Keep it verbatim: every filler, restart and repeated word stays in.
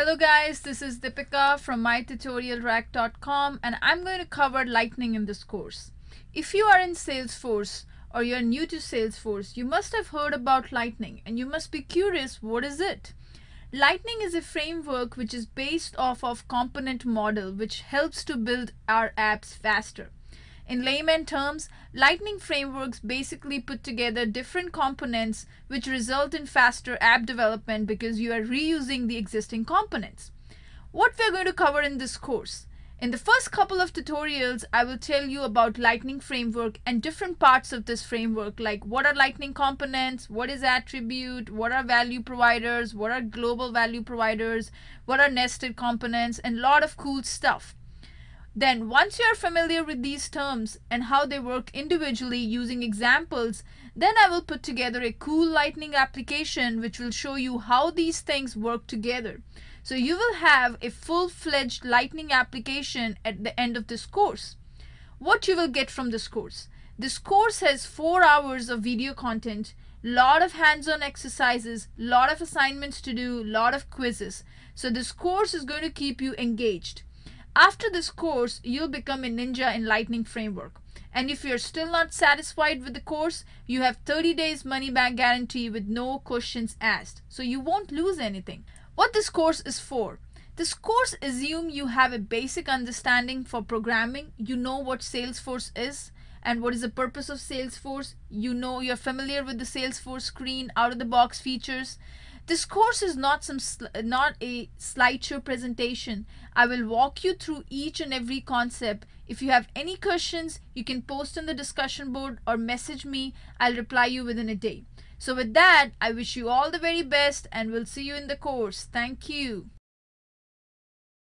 Hello guys, this is Deepika from my tutorial rack dot com and I'm going to cover Lightning in this course. If you are in Salesforce or you're new to Salesforce, you must have heard about Lightning and you must be curious, what is it? Lightning is a framework which is based off of component model which helps to build our apps faster. In layman terms, Lightning frameworks basically put together different components which result in faster app development because you are reusing the existing components. What we're going to cover in this course. In the first couple of tutorials, I will tell you about Lightning framework and different parts of this framework, like what are Lightning components, what is attribute, what are value providers, what are global value providers, what are nested components, and a lot of cool stuff. Then once you are familiar with these terms and how they work individually using examples, then I will put together a cool Lightning application which will show you how these things work together. So you will have a full-fledged Lightning application at the end of this course. What you will get from this course. This course has four hours of video content, lot of hands-on exercises, lot of assignments to do, lot of quizzes. So this course is going to keep you engaged. After this course, you'll become a ninja in Lightning framework. And if you're still not satisfied with the course, you have thirty days money back guarantee with no questions asked. So you won't lose anything. What this course is for? This course assumes you have a basic understanding for programming. You know what Salesforce is and what is the purpose of Salesforce. You know, you're familiar with the Salesforce screen, out-of-the-box features. This course is not some not a slideshow presentation. I will walk you through each and every concept. If you have any questions, you can post in the discussion board or message me. I'll reply you within a day. So with that, I wish you all the very best and we'll see you in the course. Thank you.